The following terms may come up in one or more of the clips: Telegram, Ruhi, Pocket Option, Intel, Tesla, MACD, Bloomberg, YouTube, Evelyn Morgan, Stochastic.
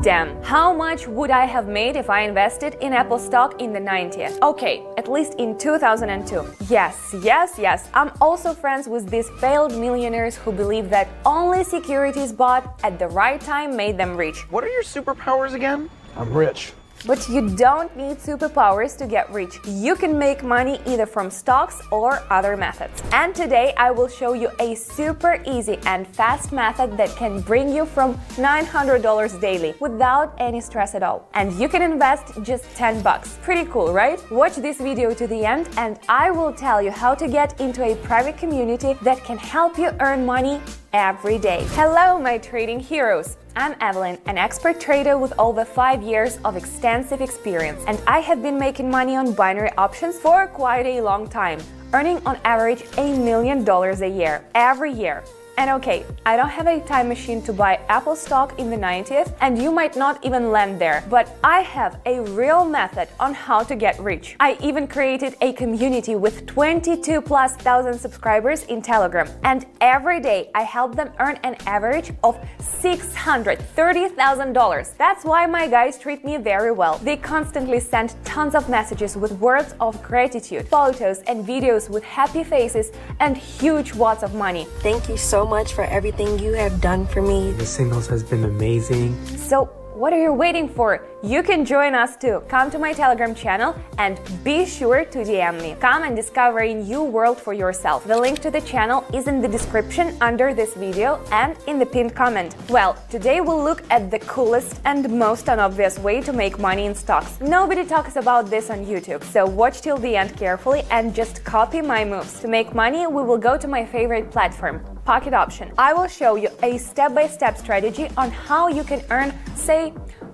Damn, how much would I have made if I invested in Apple stock in the 90s? Okay, at least in 2002. Yes, I'm also friends with these failed millionaires who believe that only securities bought at the right time made them rich. What are your superpowers again? I'm rich. But you don't need superpowers to get rich. You can make money either from stocks or other methods. And today I will show you a super easy and fast method that can bring you from $900 daily without any stress at all. And you can invest just 10 bucks. Pretty cool, right? Watch this video to the end and I will tell you how to get into a private community that can help you earn money every day. Hello, my trading heroes! I'm Evelyn, an expert trader with over 5 years of extensive experience, and I have been making money on binary options for quite a long time, earning on average $1 million a year, every year. And okay, I don't have a time machine to buy Apple stock in the 90s, and you might not even land there, but I have a real method on how to get rich. I even created a community with 22,000+ subscribers in Telegram, and every day I help them earn an average of $630,000. That's why my guys treat me very well. They constantly send tons of messages with words of gratitude, photos and videos with happy faces, and huge wads of money. Thank you so much. For everything you have done for me. The singles has been amazing. So what are you waiting for? You can join us too. Come to my Telegram channel and be sure to DM me. Come and discover a new world for yourself. The link to the channel is in the description under this video and in the pinned comment. Well, today we'll look at the coolest and most unobvious way to make money in stocks. Nobody talks about this on YouTube, so watch till the end carefully and just copy my moves. To make money, we will go to my favorite platform, Pocket Option. I will show you a step-by-step strategy on how you can earn, say,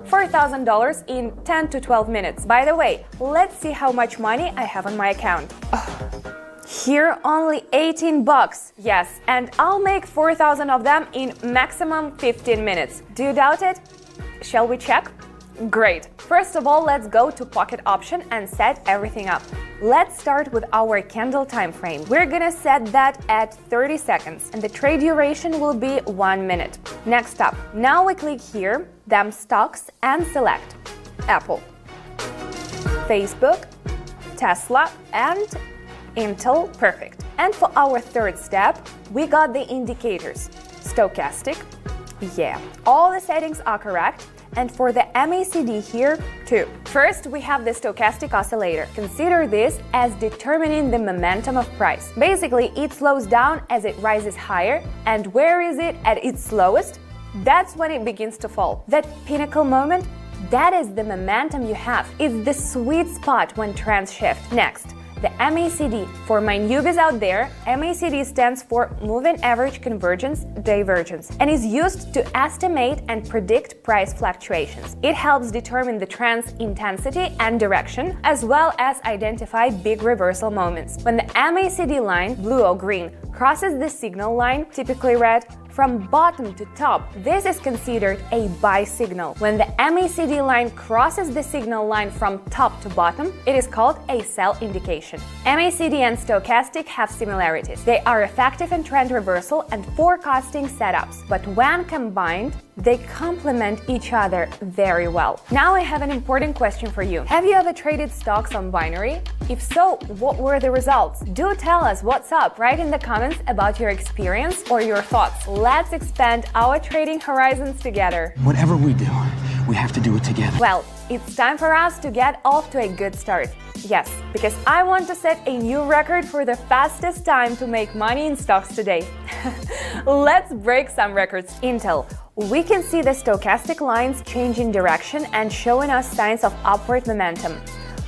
$4,000 in 10 to 12 minutes. By the way, let's see how much money I have on my account. Oh, here only 18 bucks. Yes, and I'll make 4,000 of them in maximum 15 minutes. Do you doubt it? Shall we check? Great. First of all, let's go to Pocket Option and set everything up. Let's start with our candle time frame. We're gonna set that at 30 seconds and the trade duration will be 1 minute. Next up, now we click here, then stocks and select Apple, Facebook, Tesla and Intel. Perfect. And for our third step, we got the indicators. Stochastic, yeah, all the settings are correct. And for the MACD here, too. First, we have the stochastic oscillator. Consider this as determining the momentum of price. Basically, it slows down as it rises higher. And where is it at its slowest? That's when it begins to fall. That pinnacle moment, that is the momentum you have. It's the sweet spot when trends shift. Next, the MACD. For my newbies out there, MACD stands for Moving Average Convergence Divergence and is used to estimate and predict price fluctuations. It helps determine the trend's intensity and direction, as well as identify big reversal moments. When the MACD line, blue or green, crosses the signal line, typically red, from bottom to top, this is considered a buy signal. When the MACD line crosses the signal line from top to bottom, it is called a sell indication. MACD and stochastic have similarities. They are effective in trend reversal and forecasting setups, but when combined, they complement each other very well. Now I have an important question for you. Have you ever traded stocks on binary? If so, what were the results? Do tell us what's up. Write in the comments about your experience or your thoughts. Let's expand our trading horizons together. Whatever we do, we have to do it together. Well, it's time for us to get off to a good start. Yes, because I want to set a new record for the fastest time to make money in stocks today. Let's break some records. Intel. We can see the stochastic lines changing direction and showing us signs of upward momentum.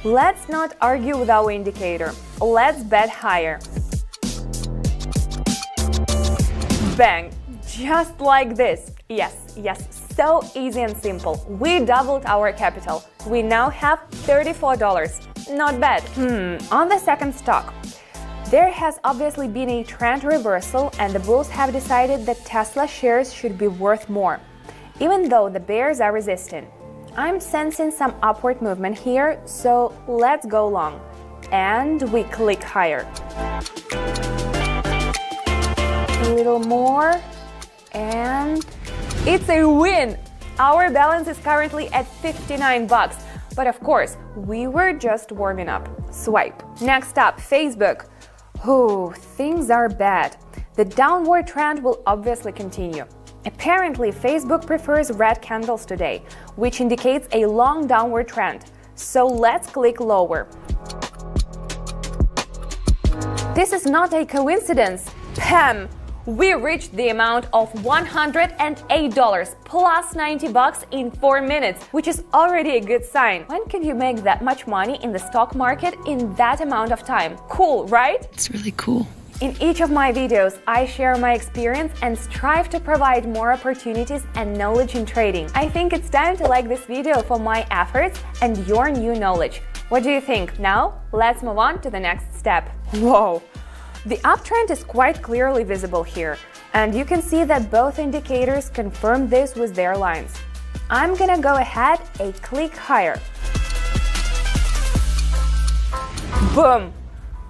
Let's not argue with our indicator. Let's bet higher. Bang! Just like this. Yes, so easy and simple. We doubled our capital. We now have $34. Not bad. On the second stock. There has obviously been a trend reversal and the bulls have decided that Tesla shares should be worth more, even though the bears are resistant. I'm sensing some upward movement here, so let's go long. And we click higher. A little more, and it's a win! Our balance is currently at $59, but of course, we were just warming up. Swipe. Next up, Facebook. Ooh, things are bad. The downward trend will obviously continue. Apparently, Facebook prefers red candles today, which indicates a long downward trend. So let's click lower. This is not a coincidence. Pam! We reached the amount of $108 plus $90 in 4 minutes, which is already a good sign. When can you make that much money in the stock market in that amount of time? Cool, right? It's really cool. In each of my videos, I share my experience and strive to provide more opportunities and knowledge in trading. I think it's time to like this video for my efforts and your new knowledge. What do you think? Now, let's move on to the next step. Whoa! The uptrend is quite clearly visible here, and you can see that both indicators confirm this with their lines. I'm gonna go ahead a click higher. Boom!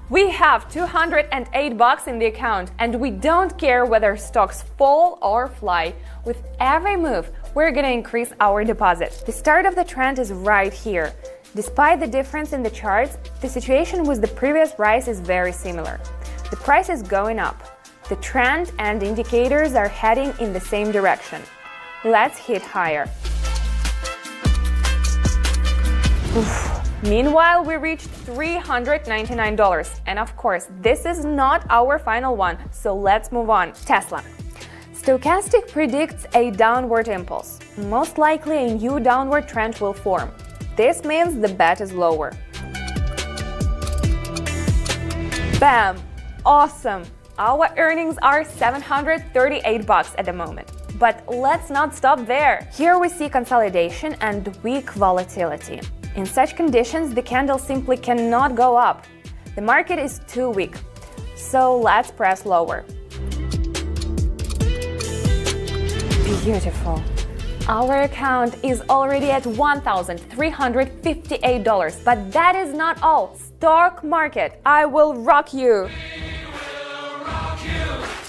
We have $208 in the account, and we don't care whether stocks fall or fly. With every move, we're gonna increase our deposit. The start of the trend is right here. Despite the difference in the charts, the situation with the previous rise is very similar. The price is going up. The trend and indicators are heading in the same direction. Let's hit higher. Oof. Meanwhile, we reached $399, and of course, this is not our final one, so let's move on. Tesla. Stochastic predicts a downward impulse. Most likely, a new downward trend will form. This means the bet is lower. Bam! Awesome! Our earnings are $738 at the moment. But let's not stop there. Here we see consolidation and weak volatility. In such conditions, the candle simply cannot go up. The market is too weak. So let's press lower. Beautiful. Our account is already at $1,358, but that is not all. Stock market, I will rock you.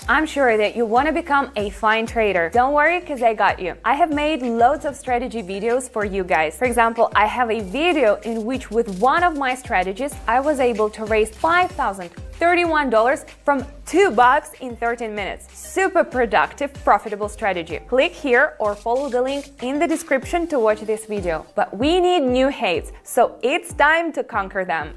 I'm sure that you want to become a fine trader. Don't worry, because I got you. I have made loads of strategy videos for you guys. For example, I have a video in which with one of my strategies, I was able to raise $5,031 from $2 in 13 minutes. Super productive, profitable strategy. Click here or follow the link in the description to watch this video. But we need new hates, so it's time to conquer them.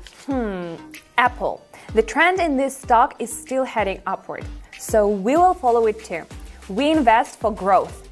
Apple. The trend in this stock is still heading upward. So we will follow it too. We invest for growth.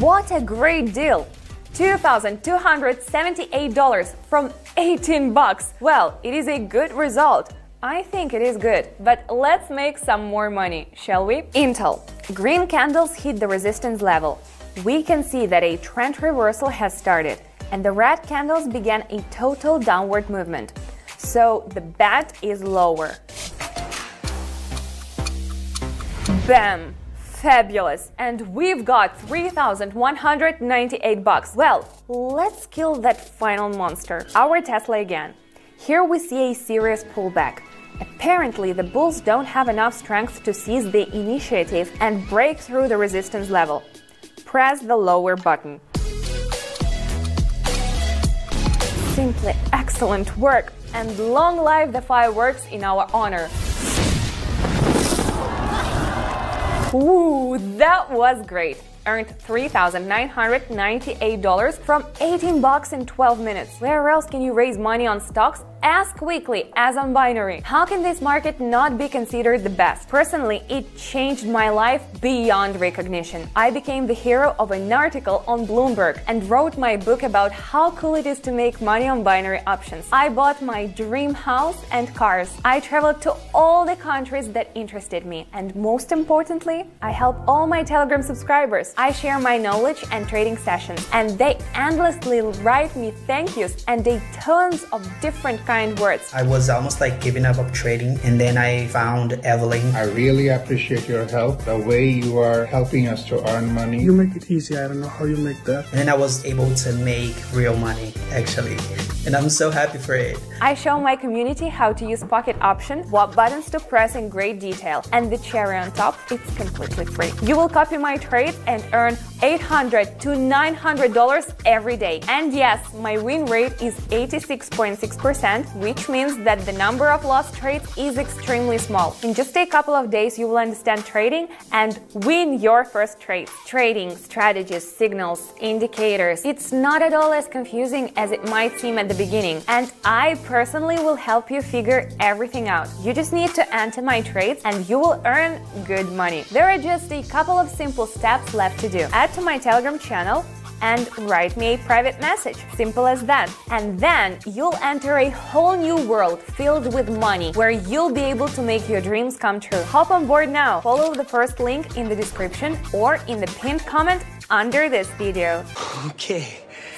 What a great deal! $2,278 from $18. Well, it is a good result. I think it is good, but let's make some more money, shall we? Intel. Green candles hit the resistance level. We can see that a trend reversal has started, and the red candles began a total downward movement. So the bet is lower. Bam! Fabulous! And we've got $3,198. Well, let's kill that final monster. Our Tesla again. Here we see a serious pullback. Apparently, the bulls don't have enough strength to seize the initiative and break through the resistance level. Press the lower button. Simply excellent work, and long live the fireworks in our honor. Ooh, that was great! Earned $3,998 from $18 in 12 minutes. Where else can you raise money on stocks as quickly as on binary? How can this market not be considered the best? Personally, it changed my life beyond recognition. I became the hero of an article on Bloomberg and wrote my book about how cool it is to make money on binary options. I bought my dream house and cars. I traveled to all the countries that interested me. And most importantly, I help all my Telegram subscribers. I share my knowledge and trading sessions, and they endlessly write me thank yous and a tons of different kind words. I was almost like giving up of trading, and then I found Evelyn. I really appreciate your help, the way you are helping us to earn money. You make it easy, I don't know how you make that. And then I was able to make real money, actually. and I'm so happy for it. I show my community how to use Pocket Option, what buttons to press in great detail, and the cherry on top, it's completely free. You will copy my trade and earn $800 to $900 every day. And yes, my win rate is 86.6%, which means that the number of lost trades is extremely small. In just a couple of days, you will understand trading and win your first trade. Trading, strategies, signals, indicators. It's not at all as confusing as it might seem at the beginning. And I personally will help you figure everything out. You just need to enter my trades and you will earn good money. There are just a couple of simple steps left to do. Add to my Telegram channel and write me a private message. Simple as that. And then you'll enter a whole new world filled with money where you'll be able to make your dreams come true. Hop on board now. Follow the first link in the description or in the pinned comment under this video. Okay.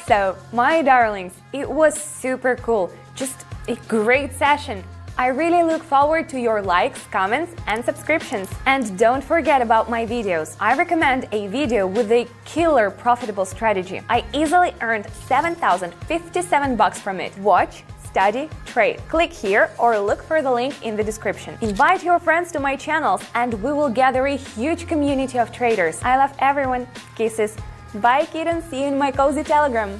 So, my darlings, it was super cool. Just a great session. I really look forward to your likes, comments and subscriptions. And don't forget about my videos. I recommend a video with a killer profitable strategy. I easily earned $7,057 from it. Watch, study, trade. Click here or look for the link in the description. Invite your friends to my channels and we will gather a huge community of traders. I love everyone. Kisses. Bye, kittens. See you in my cozy Telegram.